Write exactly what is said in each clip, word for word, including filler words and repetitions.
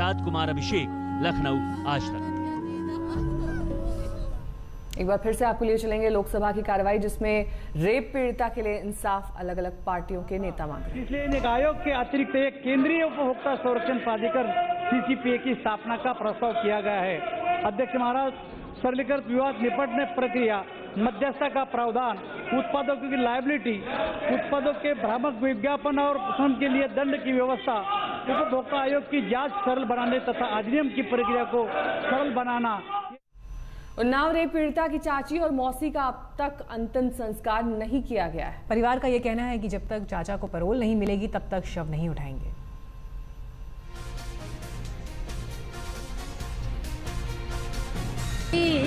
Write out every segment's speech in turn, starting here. राज कुमार अभिषेक, लखनऊ आज तक। एक बार फिर से आपको लिए चलेंगे लोकसभा की कार्रवाई जिसमें रेप पीड़िता के लिए इंसाफ अलग अलग पार्टियों के नेता मांग, इसलिए इन आयोग के अतिरिक्त एक केंद्रीय उपभोक्ता संरक्षण प्राधिकरण सी सी पी ए की स्थापना का प्रस्ताव किया गया है। अध्यक्ष महाराज, सरलीकृत विवाद निपटने प्रक्रिया, मध्यस्थता का प्रावधान, उत्पादकों की लायबिलिटी, उत्पादों के भ्रामक विज्ञापन और शोषण के लिए दंड की व्यवस्था, उपभोक्ता आयोग की जांच सरल बनाने तथा अधिनियम की प्रक्रिया को सरल बनाना। उन्नाव रेप पीड़िता की चाची और मौसी का अब तक अंतिम संस्कार नहीं किया गया है। परिवार का यह कहना है कि जब तक चाचा को पैरोल नहीं मिलेगी तब तक शव नहीं उठाएंगे।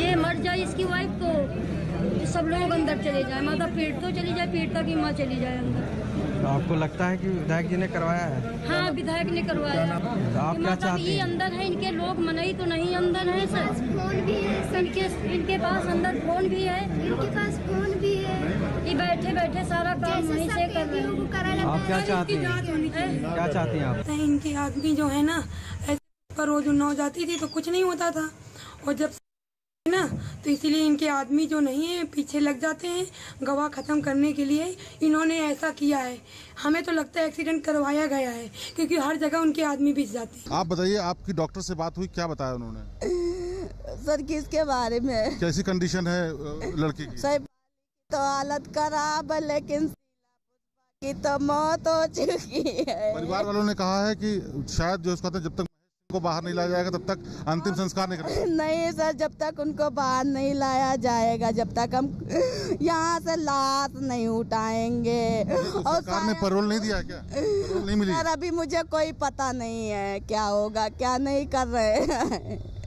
ये मर जाए इसकी वाइफ तो सब लोग अंदर चले जाए, माता पेट तो चली जाए, पेट तक की माँ चली जाए अंदर। तो आपको लगता है कि विधायक जी ने करवाया है? हाँ, विधायक ने करवाया है। तो आप क्या चाहते हैं? ये अंदर है, इनके लोग मनाई तो नहीं अंदर है सर, फोन भी है इनके, इनके पास अंदर फोन भी है, इनके पास फोन भी है, ये बैठे बैठे सारा काम वहीं से कर रहे हैं। आप क्या चाहती हैं? क्या चाहती हैं आप? इनकी आदमी जो है ना पर रोज उन्नाव जाती थी तो कुछ नहीं होता था, और जब ना तो इसीलिए इनके आदमी जो नहीं है पीछे लग जाते हैं गवाह खत्म करने के लिए। इन्होंने ऐसा किया है, हमें तो लगता है एक्सीडेंट करवाया गया है क्योंकि हर जगह उनके आदमी बीच जाते हैं। आप बताइए, आपकी डॉक्टर से बात हुई, क्या बताया उन्होंने? सर किसके बारे में, कैसी कंडीशन है लड़की की? सर तो हालत खराब है लेकिन की तो मौत हो चुकी है। परिवार वालों ने कहा है की शायद जो उसका जब तक को बाहर नहीं लाया जाएगा तब तक अंतिम संस्कार नहीं करेंगे। नहीं सर, जब तक उनको बाहर नहीं लाया जाएगा जब तक हम यहाँ से लाश नहीं उठाएंगे। और सरकार ने पैरोल नहीं दिया क्या? नहीं मिली सर, अभी मुझे कोई पता नहीं है क्या होगा क्या नहीं कर रहे।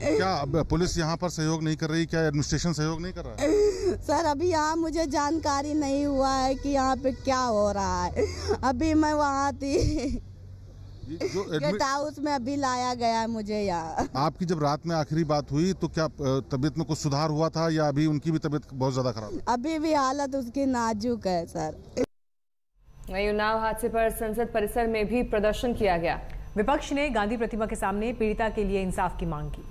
क्या पुलिस यहाँ पर सहयोग नहीं कर रही, क्या एडमिनिस्ट्रेशन सहयोग नहीं कर रहा है? सर अभी यहाँ मुझे जानकारी नहीं हुआ है कि यहाँ पे क्या हो रहा है, अभी मैं वहाँ थी। गेट हाउस में अभी लाया गया है मुझे यहाँ। आपकी जब रात में आखिरी बात हुई तो क्या तबीयत में कुछ सुधार हुआ था या अभी उनकी भी तबीयत बहुत ज्यादा खराब? अभी भी हालत उसकी नाजुक है सर। वहीं उन्नाव हादसे पर संसद परिसर में भी प्रदर्शन किया गया। विपक्ष ने गांधी प्रतिमा के सामने पीड़िता के लिए इंसाफ की मांग की।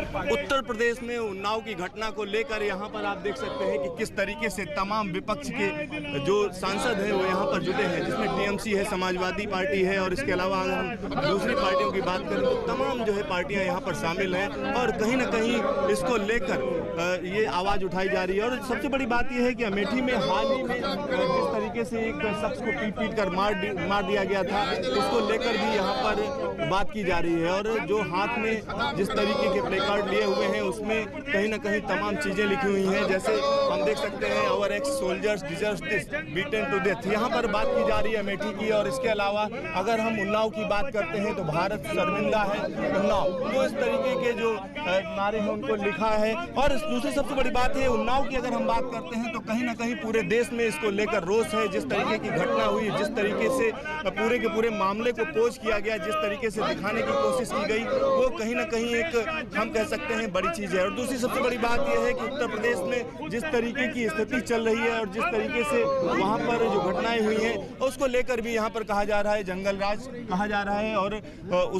उत्तर प्रदेश में उन्नाव की घटना को लेकर यहाँ पर आप देख सकते हैं कि किस तरीके से तमाम विपक्ष के जो सांसद हैं वो यहाँ पर जुटे हैं, जिसमें टी एम सी है, समाजवादी पार्टी है और इसके अलावा अगर हम दूसरी पार्टियों की बात करें तो तमाम जो है पार्टियाँ यहाँ पर शामिल हैं और कहीं ना कहीं इसको लेकर ये आवाज़ उठाई जा रही है। और सबसे बड़ी बात यह है कि अमेठी में हाल ही में जिस तरीके से एक शख्स को पीट पीट कर मार मार दिया गया था उसको लेकर भी यहाँ पर बात की जा रही है और जो हाथ में जिस तरीके के कार्ड लिए हुए हैं उसमें कहीं ना कहीं तमाम चीजें लिखी हुई हैं, जैसे हम देख सकते हैं our ex soldiers deserve this beaten to death, यहाँ पर बात की जा रही है अमेठी की। और इसके अलावा अगर हम उन्नाव की बात करते हैं तो भारत शर्मिंदा है उन्नाव, तो इस तरीके के जो नारे हैं उनको लिखा है। और दूसरी सबसे बड़ी बात है उन्नाव की अगर हम बात करते हैं तो कहीं ना कहीं पूरे देश में इसको लेकर रोष है, जिस तरीके की घटना हुई, जिस तरीके से पूरे के पूरे मामले को पोज किया गया, जिस तरीके से दिखाने की कोशिश की गई वो कहीं ना कहीं एक हम कह सकते हैं बड़ी चीज है। और दूसरी सबसे बड़ी बात यह है कि उत्तर प्रदेश में जिस तरीके की स्थिति चल रही है और जिस तरीके से वहां पर जो घटनाएं हुई हैं उसको लेकर भी यहां पर कहा जा रहा है जंगल राज कहा जा रहा है और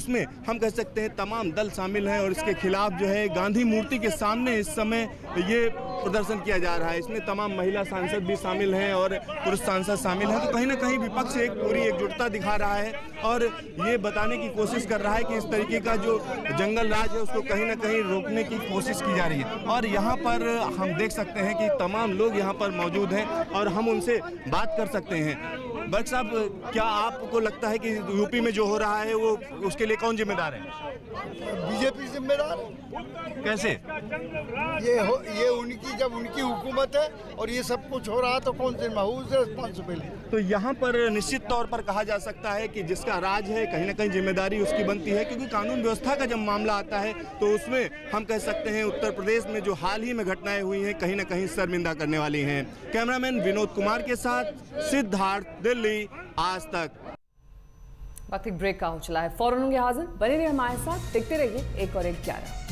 उसमें हम कह सकते हैं तमाम दल शामिल हैं और इसके खिलाफ जो है गांधी मूर्ति के सामने इस समय ये प्रदर्शन किया जा रहा है। इसमें तमाम महिला सांसद भी शामिल हैं और पुरुष सांसद शामिल हैं, तो कहीं ना कहीं विपक्ष एक पूरी एकजुटता दिखा रहा है और ये बताने की कोशिश कर रहा है कि इस तरीके का जो जंगल राज है उसको कहीं ना कहीं रोकने की कोशिश की जा रही है। और यहाँ पर हम देख सकते हैं कि तमाम लोग यहाँ पर मौजूद हैं और हम उनसे बात कर सकते हैं। बर्क साहब, क्या आपको लगता है कि यूपी में जो हो रहा है वो उसके लिए कौन जिम्मेदार है? बीजेपी जिम्मेदार है। कैसे? ये हो, ये उनकी जब उनकी हुकूमत है और ये सब कुछ हो रहा तो कौन जिम्मेदार है? तो यहाँ पर निश्चित तौर पर कहा जा सकता है कि जिसका राज है कहीं ना कहीं जिम्मेदारी उसकी बनती है, क्योंकि कानून व्यवस्था का जब मामला आता है तो उसमें हम कह सकते हैं उत्तर प्रदेश में जो हाल ही में घटनाएं हुई हैं कहीं ना कहीं शर्मिंदा करने वाली हैं। कैमरामैन विनोद कुमार के साथ सिद्धार्थ, दिल्ली, आज तक। वक्त ब्रेक का हो चला है, फौरन होंगे हाजिर, बने रहिए हमारे साथ, देखते रहिए एक और एक ग्यारह।